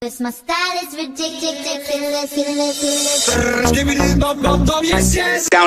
Christmas style is ridiculous. Give me the bum, yes, yes. Down.